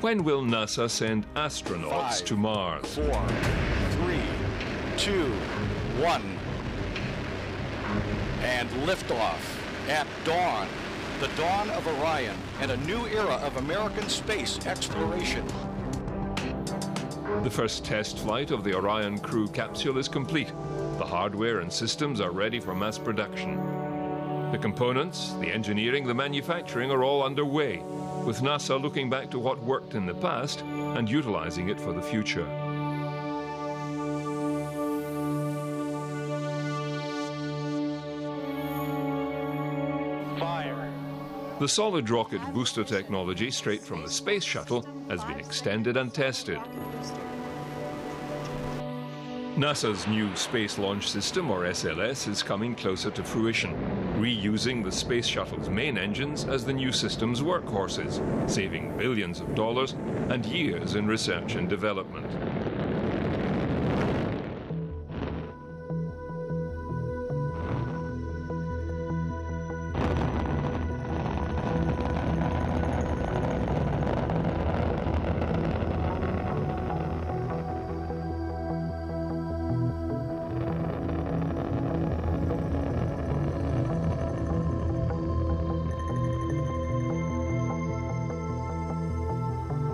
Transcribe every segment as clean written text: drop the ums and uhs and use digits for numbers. When will NASA send astronauts to Mars? 5, 4, 3, 2, 1. And liftoff at dawn. The dawn of Orion and a new era of American space exploration. The first test flight of the Orion crew capsule is complete. The hardware and systems are ready for mass production. The components, the engineering, the manufacturing are all underway, with NASA looking back to what worked in the past and utilizing it for the future. Fire. The solid rocket booster technology straight from the space shuttle has been extended and tested. NASA's new Space Launch System, or SLS, is coming closer to fruition, reusing the space shuttle's main engines as the new system's workhorses, saving billions of dollars and years in research and development.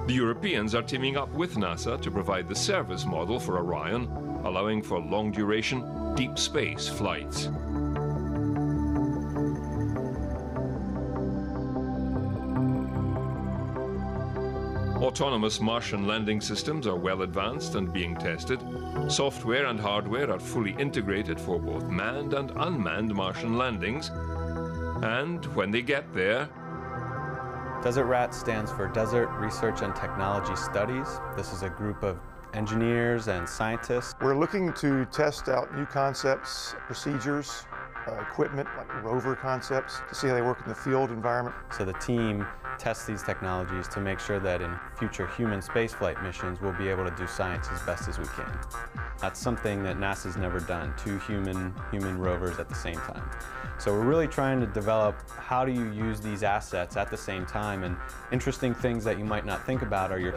The Europeans are teaming up with NASA to provide the service model for Orion, allowing for long-duration, deep space flights. Autonomous Martian landing systems are well advanced and being tested. Software and hardware are fully integrated for both manned and unmanned Martian landings. And when they get there, DESERT-RAT stands for Desert Research and Technology Studies. This is a group of engineers and scientists. We're looking to test out new concepts, procedures, equipment, like rover concepts, to see how they work in the field environment. So the team tests these technologies to make sure that in future human spaceflight missions, we'll be able to do science as best as we can. That's something that NASA's never done, two human rovers at the same time. So we're really trying to develop how do you use these assets at the same time, and interesting things that you might not think about are your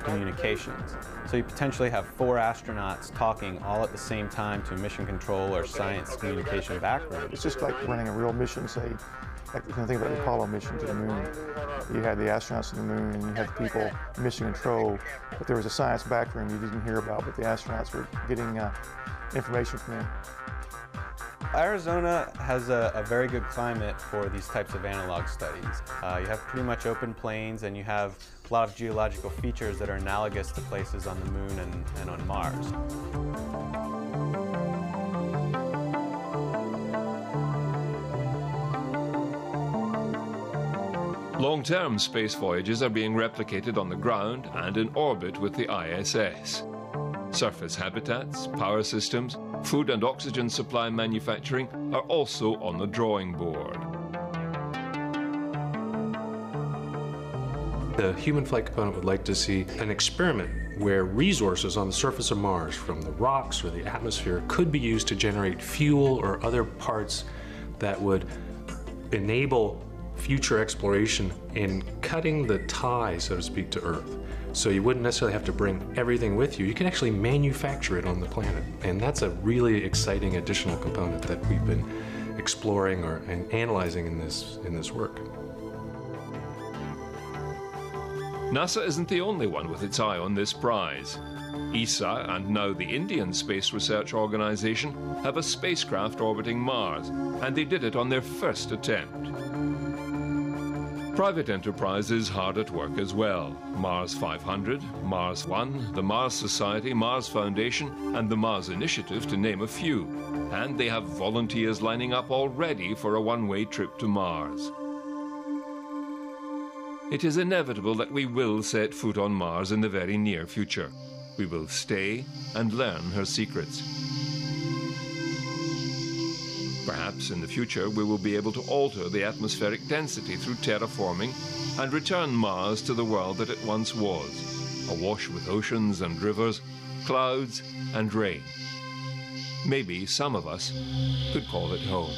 communications. So you potentially have 4 astronauts talking all at the same time to mission control or science communication background. It's just like running a real mission, say, like you can think about the Apollo mission to the moon. You had the astronauts to the moon, and you had the people mission control, but there was a science backroom you didn't hear about, but the astronauts were getting information from them. Arizona has a very good climate for these types of analog studies. You have pretty much open plains, and you have a lot of geological features that are analogous to places on the moon and on Mars. Long-term space voyages are being replicated on the ground and in orbit with the ISS. Surface habitats, power systems, food and oxygen supply manufacturing are also on the drawing board. The human flight component would like to see an experiment where resources on the surface of Mars, from the rocks or the atmosphere, could be used to generate fuel or other parts that would enable future exploration in cutting the tie, so to speak, to Earth. So you wouldn't necessarily have to bring everything with you. You can actually manufacture it on the planet. And that's a really exciting additional component that we've been exploring and analyzing in this work. NASA isn't the only one with its eye on this prize. ESA and now the Indian Space Research Organization have a spacecraft orbiting Mars, and they did it on their first attempt. Private enterprise is hard at work as well. Mars 500, Mars One, the Mars Society, Mars Foundation, and the Mars Initiative, to name a few. And they have volunteers lining up already for a one-way trip to Mars. It is inevitable that we will set foot on Mars in the very near future. We will stay and learn her secrets. Perhaps in the future we will be able to alter the atmospheric density through terraforming and return Mars to the world that it once was, awash with oceans and rivers, clouds and rain. Maybe some of us could call it home.